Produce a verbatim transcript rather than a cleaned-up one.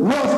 What?